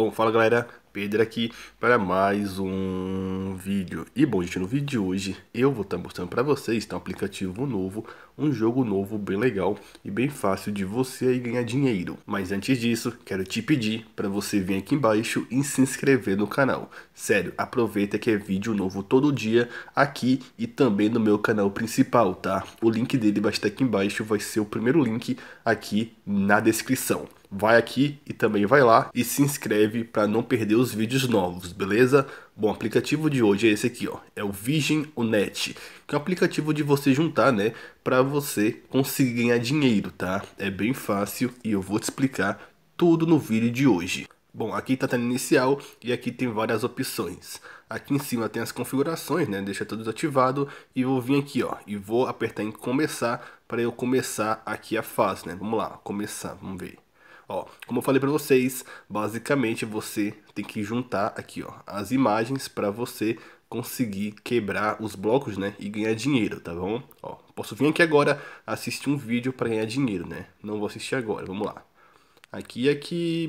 Bom, fala galera, Pedro aqui para mais um vídeo. E bom gente, no vídeo de hoje eu vou estar mostrando para vocês um aplicativo novo, um jogo novo bem legal e bem fácil de você aí ganhar dinheiro. Mas antes disso, quero te pedir para você vir aqui embaixo e se inscrever no canal. Sério, aproveita que é vídeo novo todo dia aqui e também no meu canal principal, tá? O link dele vai estar aqui embaixo, vai ser o primeiro link aqui na descrição. Vai aqui e também vai lá e se inscreve para não perder os vídeos novos, beleza? Bom, o aplicativo de hoje é esse aqui, ó, é o Veggie Onet, que é um aplicativo de você juntar, né, para você conseguir ganhar dinheiro, tá? É bem fácil e eu vou te explicar tudo no vídeo de hoje. Bom, aqui tá tendo inicial e aqui tem várias opções. Aqui em cima tem as configurações, né, deixa tudo desativado e vou vir aqui, ó, e vou apertar em começar para eu começar aqui a fase, né? Vamos lá, começar, vamos ver. Ó, como eu falei para vocês, basicamente você tem que juntar aqui, ó, as imagens para você conseguir quebrar os blocos, né, e ganhar dinheiro, tá bom? Ó, posso vir aqui agora assistir um vídeo para ganhar dinheiro, né? Não vou assistir agora, vamos lá. Aqui,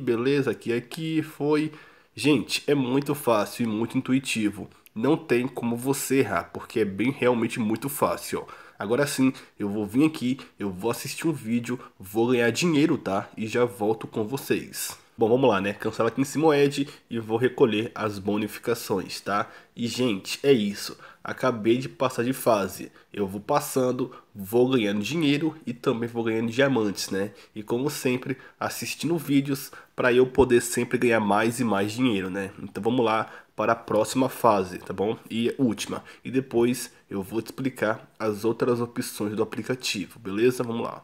beleza, aqui, foi. Gente, é muito fácil e muito intuitivo. Não tem como você errar, porque é bem realmente muito fácil, ó. Agora sim, eu vou vir aqui, eu vou assistir um vídeo, vou ganhar dinheiro, tá? E já volto com vocês. Bom, vamos lá, né? Cancela aqui em cima o Ed e vou recolher as bonificações, tá? E, gente, é isso. Acabei de passar de fase. Eu vou passando, vou ganhando dinheiro e também vou ganhando diamantes, né? E como sempre, assistindo vídeos para eu poder sempre ganhar mais e mais dinheiro, né? Então vamos lá para a próxima fase, tá bom? E última. E depois eu vou te explicar as outras opções do aplicativo, beleza? Vamos lá.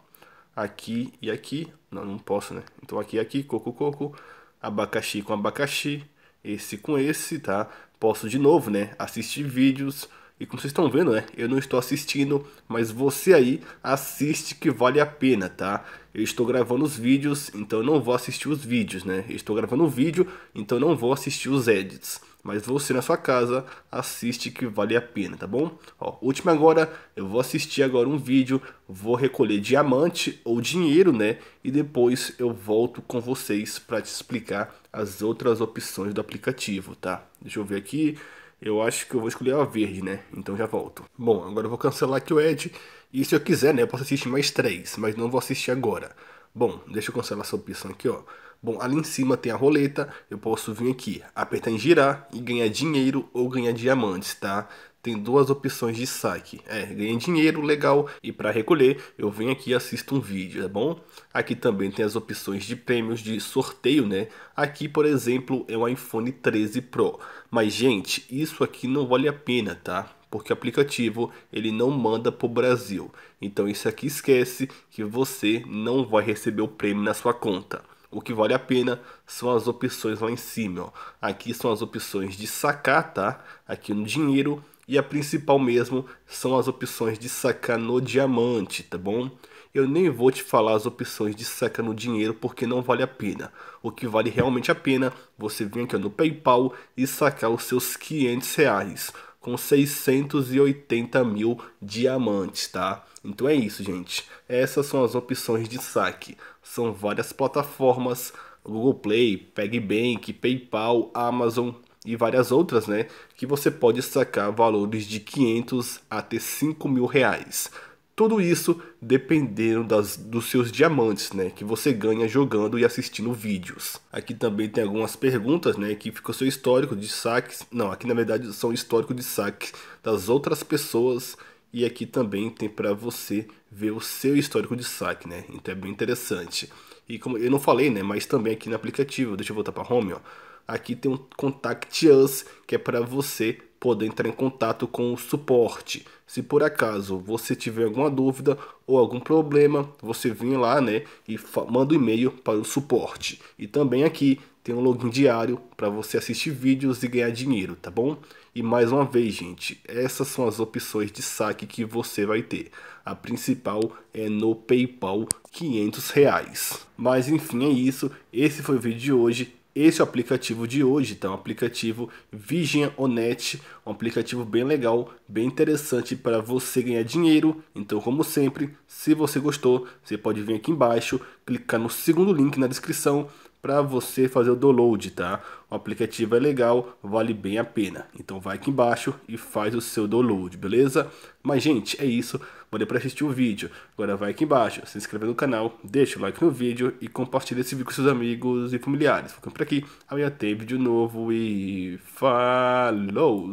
Aqui e aqui. Não, não posso, né? Então aqui e aqui, coco. Abacaxi com abacaxi. Esse com esse, tá? Posso de novo, né? Assistir vídeos. E como vocês estão vendo, né? Eu não estou assistindo, mas você aí assiste que vale a pena, tá? Eu estou gravando os vídeos, então eu não vou assistir os vídeos, né? Eu estou gravando o vídeo, então eu não vou assistir os edits. Mas você na sua casa assiste que vale a pena, tá bom? Ó, última agora, eu vou assistir agora um vídeo, vou recolher diamante ou dinheiro, né? E depois eu volto com vocês para te explicar as outras opções do aplicativo, tá? Deixa eu ver aqui. Eu acho que eu vou escolher a verde, né? Então já volto. Bom, agora eu vou cancelar aqui o Ed. E se eu quiser, né? Eu posso assistir mais três, mas não vou assistir agora. Bom, deixa eu cancelar essa opção aqui, ó. Bom, ali em cima tem a roleta. Eu posso vir aqui, apertar em girar e ganhar dinheiro ou ganhar diamantes, tá? Tem duas opções de saque. É, ganhar dinheiro, legal. E para recolher, eu venho aqui e assisto um vídeo, tá bom? Aqui também tem as opções de prêmios de sorteio, né? Aqui, por exemplo, é um iPhone 13 Pro. Mas, gente, isso aqui não vale a pena, tá? Porque o aplicativo, ele não manda pro Brasil. Então, isso aqui esquece que você não vai receber o prêmio na sua conta. O que vale a pena são as opções lá em cima, ó. Aqui são as opções de sacar, tá? Aqui no dinheiro. E a principal mesmo são as opções de sacar no diamante, tá bom? Eu nem vou te falar as opções de sacar no dinheiro porque não vale a pena. O que vale realmente a pena, você vem aqui no PayPal e sacar os seus R$500 com 680 mil diamantes, tá? Então é isso, gente. Essas são as opções de saque. São várias plataformas, Google Play, Pegbank, PayPal, Amazon e várias outras, né, que você pode sacar valores de 500 até 5 mil reais. Tudo isso dependendo dos seus diamantes, né, que você ganha jogando e assistindo vídeos. Aqui também tem algumas perguntas, né, que fica o seu histórico de saques. Não, aqui na verdade são histórico de saques das outras pessoas. E aqui também tem para você ver o seu histórico de saque, né, então é bem interessante. E como eu não falei, né, mas também aqui no aplicativo, deixa eu voltar para home, ó. Aqui tem um Contact Us, que é para você poder entrar em contato com o suporte. Se por acaso você tiver alguma dúvida ou algum problema, você vem lá, né, e manda um e-mail para o suporte. E também aqui tem um login diário para você assistir vídeos e ganhar dinheiro, tá bom? E mais uma vez, gente, essas são as opções de saque que você vai ter. A principal é no PayPal, R$500. Mas enfim, é isso. Esse foi o vídeo de hoje. Esse é o aplicativo de hoje, tá? Um aplicativo Veggie Onet, um aplicativo bem legal, bem interessante para você ganhar dinheiro. Então, como sempre, se você gostou, você pode vir aqui embaixo, clicar no segundo link na descrição para você fazer o download, tá? O aplicativo é legal, vale bem a pena. Então vai aqui embaixo e faz o seu download, beleza? Mas gente, é isso. Valeu para assistir o vídeo. Agora vai aqui embaixo, se inscreve no canal, deixa o like no vídeo e compartilha esse vídeo com seus amigos e familiares. Ficando por aqui, amanhã tem vídeo novo e falou!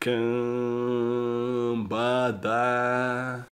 Cambada!